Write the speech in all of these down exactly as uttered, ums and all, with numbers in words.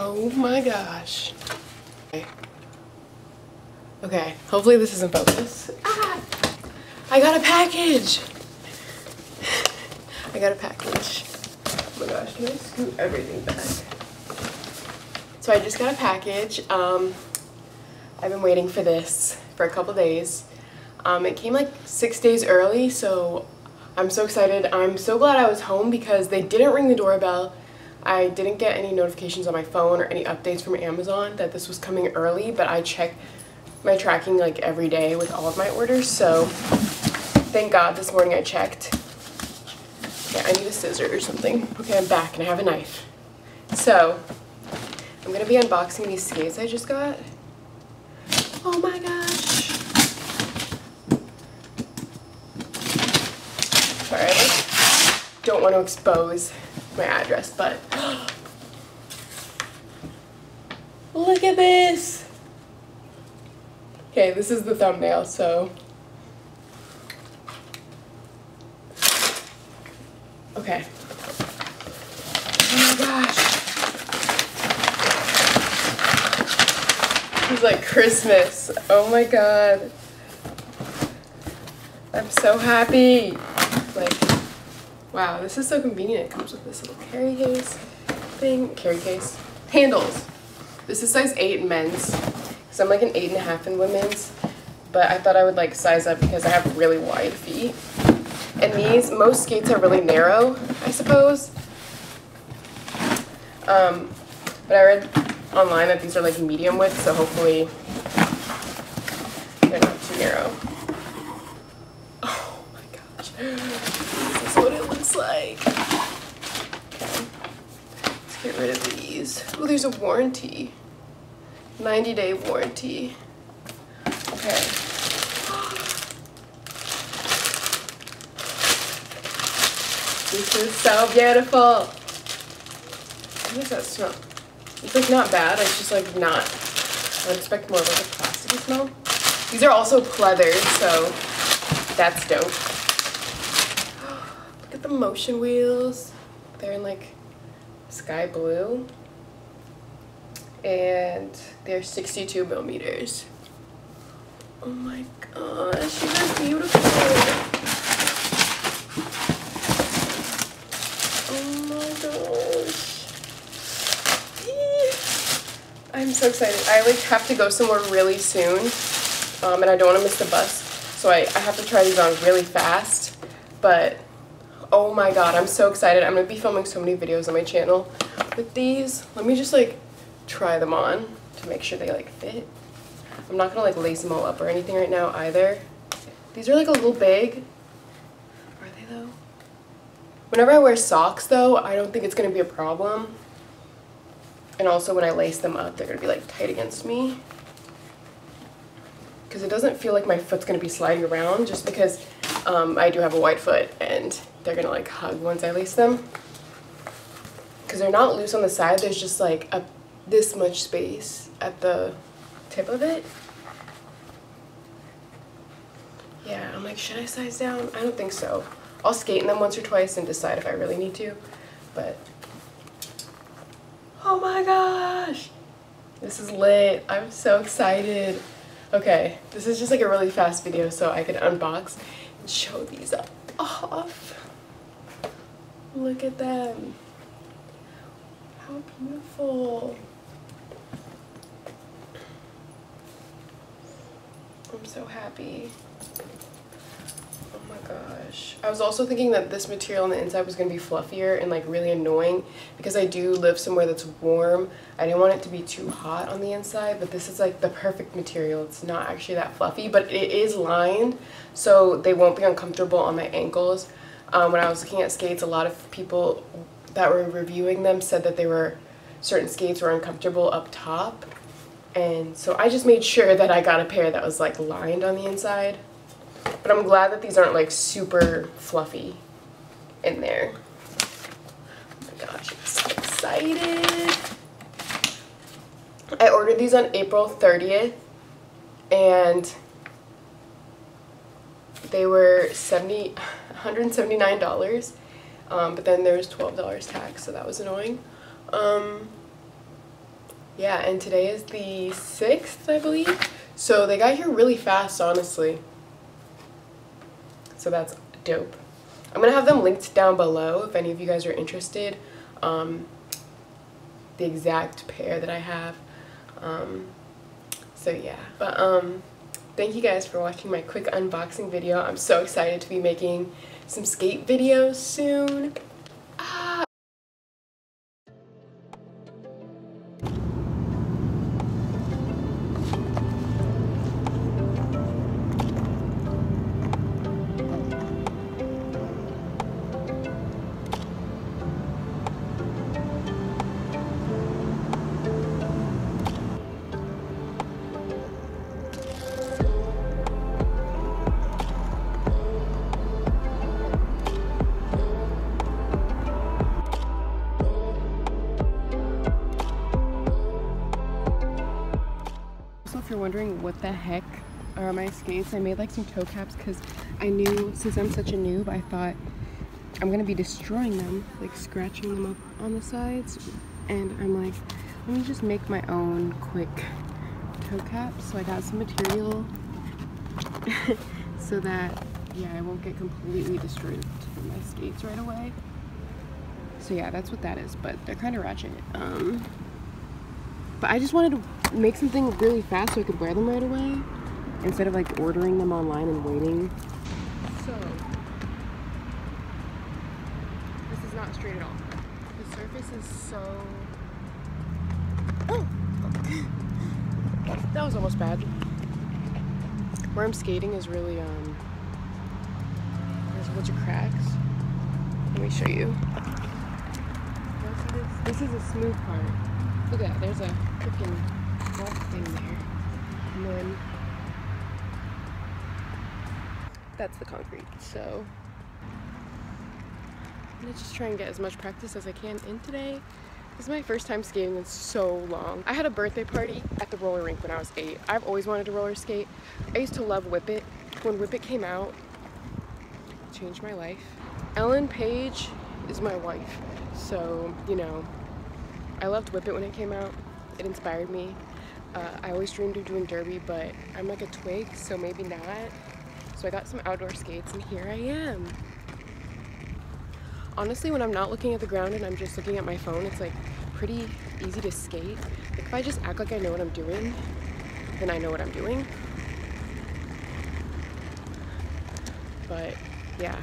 Oh my gosh. Okay. Okay, hopefully this is in focus. Ah! I got a package! I got a package. Oh my gosh, can I scoot everything back? So I just got a package. Um, I've been waiting for this for a couple days. Um, it came like six days early, so I'm so excited. I'm so glad I was home because they didn't ring the doorbell. I didn't get any notifications on my phone or any updates from Amazon that this was coming early, but I check my tracking like every day with all of my orders, so thank God this morning I checked. Yeah, I need a scissor or something. Okay, I'm back and I have a knife. So I'm gonna be unboxing these skates I just got. Oh my gosh. Sorry, I don't want to expose my address, but look at this. Okay, this is the thumbnail, so. Okay. Oh my gosh. It's like Christmas. Oh my God. I'm so happy. Like, wow, this is so convenient. It comes with this little carry case thing. Carry case. Handles. This is size eight in men's. So I'm like an eight and a half in women's, but I thought I would like size up because I have really wide feet. And these, most skates are really narrow, I suppose. Um, but I read online that these are like medium width, so hopefully they're not too narrow. Oh my gosh, this is what it looks like. Okay, let's get rid of these. Oh, there's a warranty. ninety day warranty. Okay. This is so beautiful. What does that smell? It's like not bad. It's just like not. I would expect more of like a plastic smell. These are also pleather, so that's dope. Look at the motion wheels. They're in like sky blue. And they're sixty-two millimeters. Oh my gosh, these are beautiful. Oh my gosh. Eee. I'm so excited. I like have to go somewhere really soon, um, and I don't want to miss the bus, so I, I have to try these on really fast. But oh my God, I'm so excited. I'm going to be filming so many videos on my channel with these. Let me just like try them on to make sure they like fit. I'm not gonna like lace them all up or anything right now either. These are like a little big. Are they though? Whenever I wear socks though, I don't think it's gonna be a problem. And also when I lace them up, they're gonna be like tight against me. Because it doesn't feel like my foot's gonna be sliding around just because um, I do have a wide foot and they're gonna like hug once I lace them. Because they're not loose on the side, there's just like a this much space at the tip of it. Yeah, I'm like, should I size down? I don't think so. I'll skate in them once or twice and decide if I really need to, but oh my gosh, this is lit. I'm so excited. Okay, this is just like a really fast video so I can unbox and show these up off. Look at them. How beautiful. I'm so happy. Oh my gosh. I was also thinking that this material on the inside was going to be fluffier and like really annoying because I do live somewhere that's warm. I didn't want it to be too hot on the inside, but this is like the perfect material. It's not actually that fluffy, but it is lined, so they won't be uncomfortable on my ankles. Um, when I was looking at skates, a lot of people that were reviewing them said that they were certain skates were uncomfortable up top. And so I just made sure that I got a pair that was like lined on the inside. But I'm glad that these aren't like super fluffy in there. Oh my gosh, I'm so excited. I ordered these on April thirtieth and they were one hundred seventy-nine dollars, um, but then there was twelve dollars tax, so that was annoying. Um, Yeah, and today is the sixth, I believe. So they got here really fast, honestly. So that's dope. I'm going to have them linked down below if any of you guys are interested. Um, the exact pair that I have. Um, so yeah. But um, thank you guys for watching my quick unboxing video. I'm so excited to be making some skate videos soon. Ah! If you're wondering what the heck are my skates, I made like some toe caps because I knew, since I'm such a noob, I thought I'm gonna be destroying them, like scratching them up on the sides, and I'm like, let me just make my own quick toe caps. So I got some material so that, yeah, I won't get completely destroyed with my skates right away. So yeah, that's what that is, but they're kind of ratchet. um But I just wanted to make something really fast so I could wear them right away instead of like ordering them online and waiting. So, this is not straight at all. The surface is so... Oh! That was almost bad. Where I'm skating is really, um, there's a bunch of cracks. Let me show you. This is a smooth part. Look at that, there's a freaking rock thing there. And then that's the concrete, so I'm gonna just try and get as much practice as I can in today. This is my first time skating in so long. I had a birthday party at the roller rink when I was eight. I've always wanted to roller skate. I used to love Whip It. When Whip It came out, it changed my life. Ellen Page is my wife, so, you know, I loved Whip It when it came out. It inspired me. Uh, I always dreamed of doing derby, but I'm like a twig, so maybe not. So I got some outdoor skates, and here I am. Honestly, when I'm not looking at the ground and I'm just looking at my phone, it's like pretty easy to skate. Like, if I just act like I know what I'm doing, then I know what I'm doing. But yeah,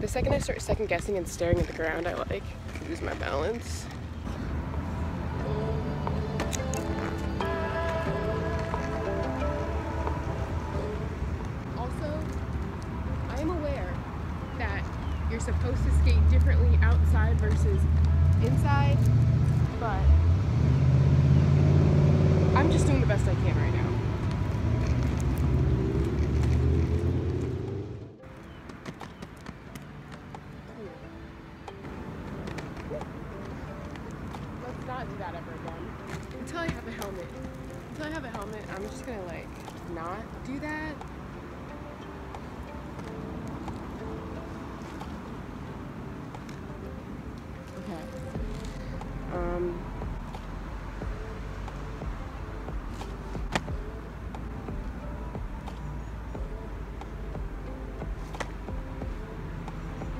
the second I start second guessing and staring at the ground, I like lose my balance. You're supposed to skate differently outside versus inside, but I'm just doing the best I can right now. Let's not do that ever again. Until I have a helmet. Until I have a helmet, I'm just gonna like not do that. Um,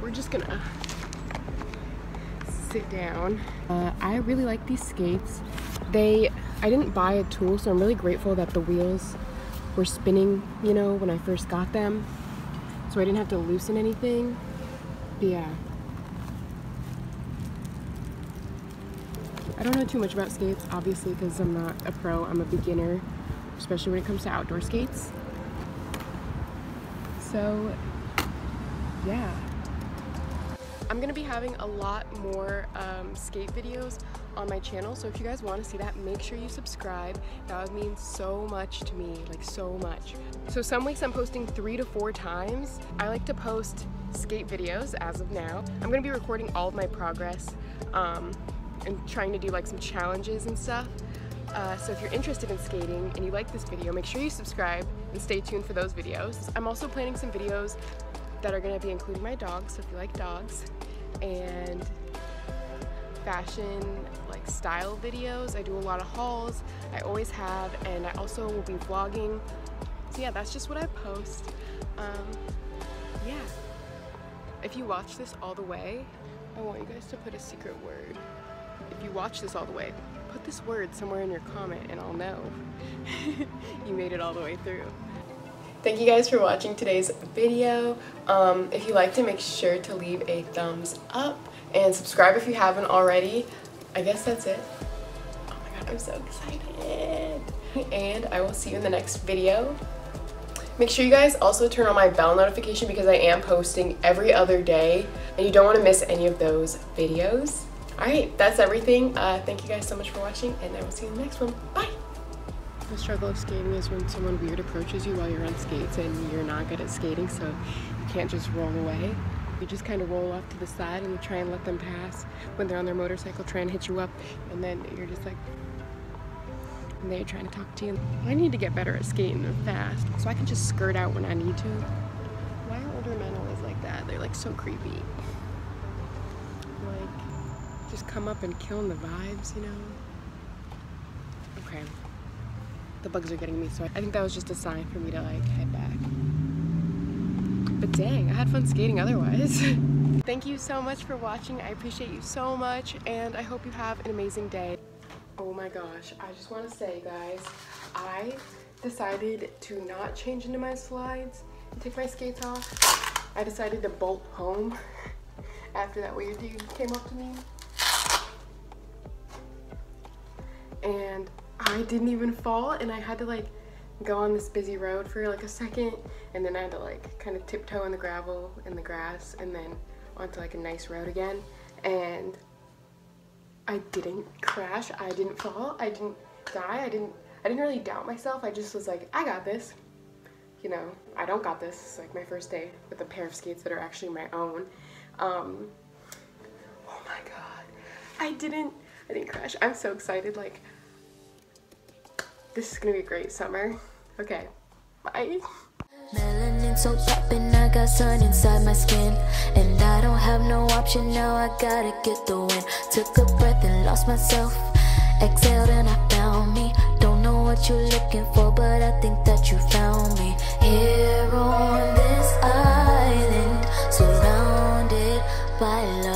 we're just gonna sit down. Uh, I really like these skates. They, I didn't buy a tool, so I'm really grateful that the wheels were spinning, you know, when I first got them. So I didn't have to loosen anything. But yeah. I don't know too much about skates, obviously, because I'm not a pro, I'm a beginner, especially when it comes to outdoor skates. So, yeah. I'm going to be having a lot more um, skate videos on my channel, so if you guys want to see that, make sure you subscribe. That would mean so much to me, like so much. So some weeks I'm posting three to four times. I like to post skate videos as of now. I'm going to be recording all of my progress. Um, and trying to do like some challenges and stuff. Uh, so if you're interested in skating and you like this video, make sure you subscribe and stay tuned for those videos. I'm also planning some videos that are gonna be including my dogs, so if you like dogs. And fashion like style videos. I do a lot of hauls, I always have, and I also will be vlogging. So yeah, that's just what I post. Um, yeah. If you watch this all the way, I want you guys to put a secret word. If you watch this all the way, put this word somewhere in your comment and I'll know you made it all the way through. Thank you guys for watching today's video. Um, if you liked it, make sure to leave a thumbs up and subscribe if you haven't already. I guess that's it. Oh my god, I'm so excited. And I will see you in the next video. Make sure you guys also turn on my bell notification because I am posting every other day and you don't want to miss any of those videos. Alright, that's everything. Uh, thank you guys so much for watching and I will see you in the next one. Bye! The struggle of skating is when someone weird approaches you while you're on skates and you're not good at skating, so you can't just roll away. You just kind of roll off to the side and you try and let them pass. When they're on their motorcycle, try and hit you up, and then you're just like... and they're trying to talk to you. I need to get better at skating fast, so I can just skirt out when I need to. Why are older men always like that? They're like so creepy. Like, just come up and killing the vibes, you know? Okay. The bugs are getting me, so I think that was just a sign for me to like head back. But dang, I had fun skating otherwise. Thank you so much for watching. I appreciate you so much, and I hope you have an amazing day. Oh my gosh, I just want to say, guys, I decided to not change into my slides and take my skates off. I decided to bolt home after that weird dude came up to me. And I didn't even fall, and I had to like go on this busy road for like a second, and then I had to like kind of tiptoe in the gravel in the grass and then onto like a nice road again, and I didn't crash, I didn't fall, I didn't die, I didn't I didn't really doubt myself. I just was like, I got this, you know. I don't got this. It's like my first day with a pair of skates that are actually my own. Um oh my god, I didn't I didn't crash. I'm so excited. Like, this is gonna be a great summer. Okay, bye. Melanin so poppin', I got sun inside my skin. And I don't have no option, now I gotta get the wind. Took a breath and lost myself. Exhaled and I found me. Don't know what you're looking for, but I think that you found me. Here on this island, surrounded by love.